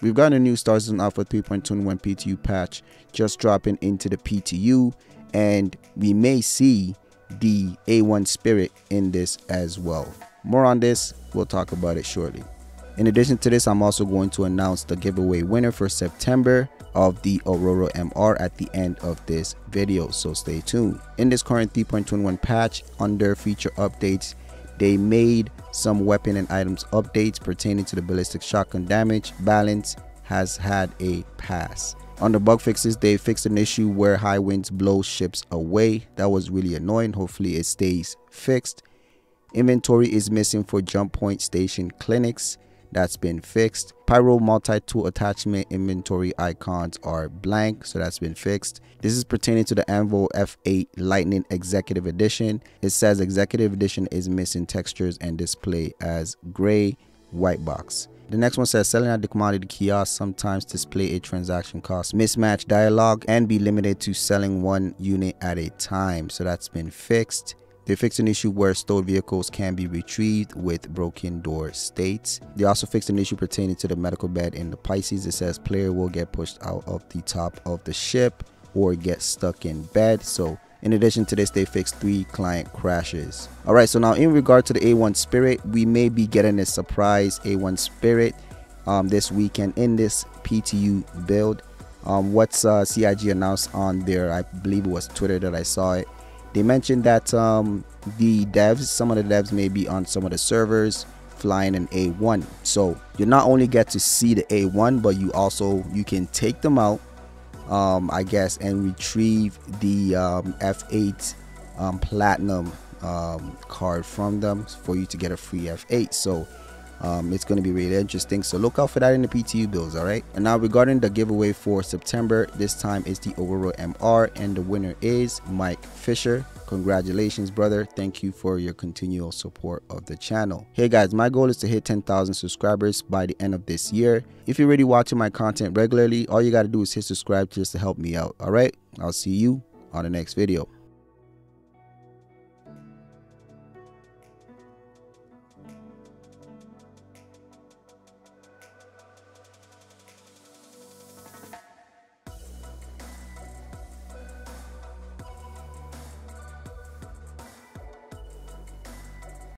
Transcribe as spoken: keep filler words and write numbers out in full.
We've got a new Star Citizen Alpha three point two one P T U patch just dropping into the P T U, and we may see the A one Spirit in this as well. More on this, we'll talk about it shortly. In addition to this, I'm also going to announce the giveaway winner for September of the Aurora M R at the end of this video, so stay tuned. In this current three point two one patch, under feature updates, they made some weapon and items updates pertaining to the ballistic shotgun damage. Balance has had a pass. On the bug fixes, they fixed an issue where high winds blow ships away. That was really annoying. Hopefully it stays fixed. Inventory is missing for jump point station clinics. That's been fixed. Pyro multi-tool attachment inventory icons are blank, so that's been fixed. This is pertaining to the Anvil F eight Lightning Executive Edition. It says Executive Edition is missing textures and display as gray white box. The next one says selling at the commodity kiosk sometimes display a transaction cost mismatch dialogue and be limited to selling one unit at a time, so that's been fixed. They fixed an issue where stored vehicles can be retrieved with broken door states. They also fixed an issue pertaining to the medical bed in the Pisces. It says player will get pushed out of the top of the ship or get stuck in bed. So in addition to this, they fixed three client crashes. All right, so now in regard to the A one Spirit, we may be getting a surprise A one Spirit um, this weekend in this P T U build. Um, what's uh, C I G announced on their, I believe it was Twitter that I saw it. They mentioned that um, the devs, some of the devs may be on some of the servers flying an A one. So you not only get to see the A one, but you also, you can take them out, um, I guess, and retrieve the um, F eight um, Platinum um, card from them for you to get a free F eight. So um, it's going to be really interesting. So look out for that in the P T U builds, all right? And now regarding the giveaway for September, this time it's the Aurora M R, and the winner is Mike Fisher. Congratulations, brother. Thank you for your continual support of the channel. Hey guys, my goal is to hit ten thousand subscribers by the end of this year. If you're already watching my content regularly, all you got to do is hit subscribe just to help me out, all right? I'll see you on the next video.